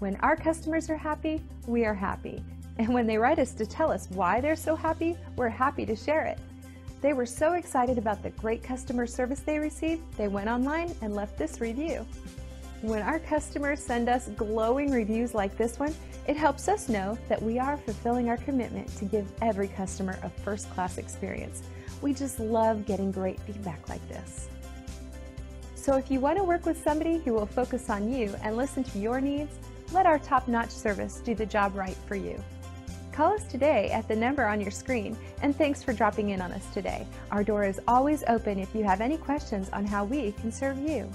When our customers are happy, we are happy. And when they write us to tell us why they're so happy, we're happy to share it. They were so excited about the great customer service they received, they went online and left this review. When our customers send us glowing reviews like this one, it helps us know that we are fulfilling our commitment to give every customer a first-class experience. We just love getting great feedback like this. So if you want to work with somebody who will focus on you and listen to your needs, let our top-notch service do the job right for you. Call us today at the number on your screen, and thanks for dropping in on us today. Our door is always open if you have any questions on how we can serve you.